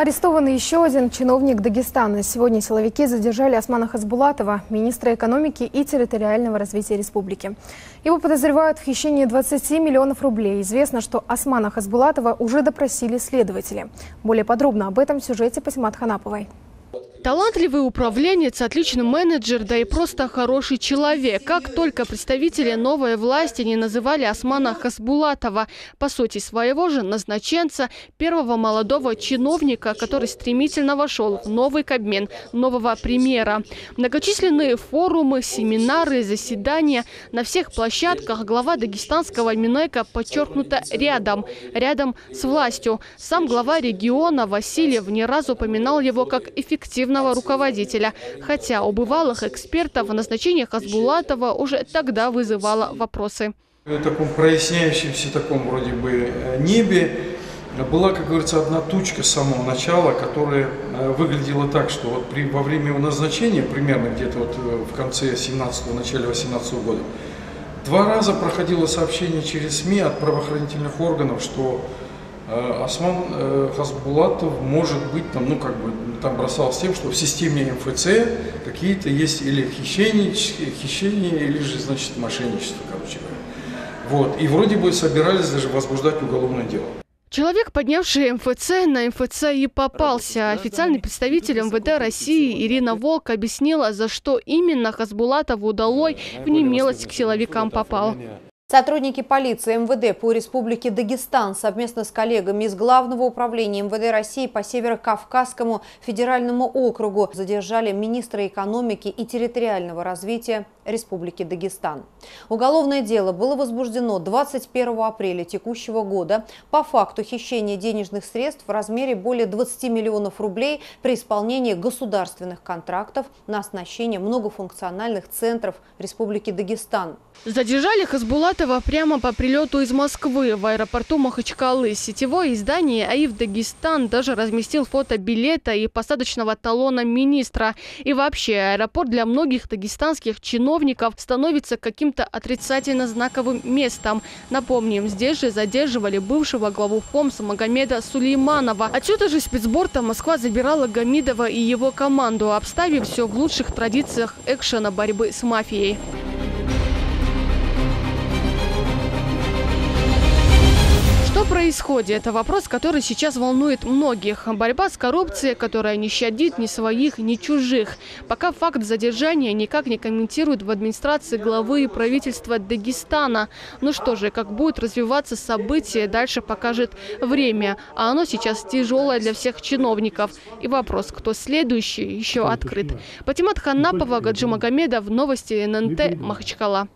Арестован еще один чиновник Дагестана. Сегодня силовики задержали Османа Хасбулатова, министра экономики и территориального развития республики. Его подозревают в хищении 20 миллионов рублей. Известно, что Османа Хасбулатова уже допросили следователи. Более подробно об этом в сюжете Патимат Ханаповой. Талантливый управленец, отличный менеджер, да и просто хороший человек. Как только представители новой власти не называли Османа Хасбулатова, по сути своего же назначенца, первого молодого чиновника, который стремительно вошел в новый кабмин нового премьера. Многочисленные форумы, семинары, заседания. На всех площадках глава дагестанского Минэка подчеркнуто рядом с властью. Сам глава региона Васильев не раз упоминал его как эффективного руководителя. Хотя у бывалых экспертов назначение Хасбулатова уже тогда вызывало вопросы. В таком проясняющемся таком вроде бы небе была, как говорится, одна тучка с самого начала, которая выглядела так, что вот во время его назначения, примерно где-то вот в конце 17-го, начале 18-го года, два раза проходило сообщение через СМИ от правоохранительных органов, что Осман Хасбулатов может быть там, бросал с тем, что в системе МФЦ какие-то есть или хищение, или же, значит, мошенничество, короче говоря. Вот. И вроде бы собирались даже возбуждать уголовное дело. Человек, поднявший МФЦ, на МФЦ и попался. Официальный представитель МВД России Ирина Волк объяснила, за что именно Хасбулатову удалось в немилость к силовикам попал. Сотрудники полиции МВД по Республике Дагестан совместно с коллегами из Главного управления МВД России по Северо-Кавказскому федеральному округу задержали министра экономики и территориального развития Республики Дагестан. Уголовное дело было возбуждено 21 апреля текущего года по факту хищения денежных средств в размере более 20 миллионов рублей при исполнении государственных контрактов на оснащение многофункциональных центров Республики Дагестан. Задержали Хасбулатова прямо по прилету из Москвы в аэропорту Махачкалы. Сетевое издание «АИФ Дагестан» даже разместил фото билета и посадочного талона министра. И вообще, аэропорт для многих дагестанских чиновников становится каким-то отрицательно знаковым местом. Напомним, здесь же задерживали бывшего главу ФОМС Магомеда Сулейманова. Отсюда же спецборта Москва забирала Гамидова и его команду, обставив все в лучших традициях экшена борьбы с мафией. Происходит? Это вопрос, который сейчас волнует многих. Борьба с коррупцией, которая не щадит ни своих, ни чужих. Пока факт задержания никак не комментируют в администрации главы и правительства Дагестана. Ну что же, как будут развиваться события, дальше покажет время. А оно сейчас тяжелое для всех чиновников. И вопрос, кто следующий, еще открыт. Патимат Ханапова, Гаджи Магомедов, новости ННТ, Махачкала.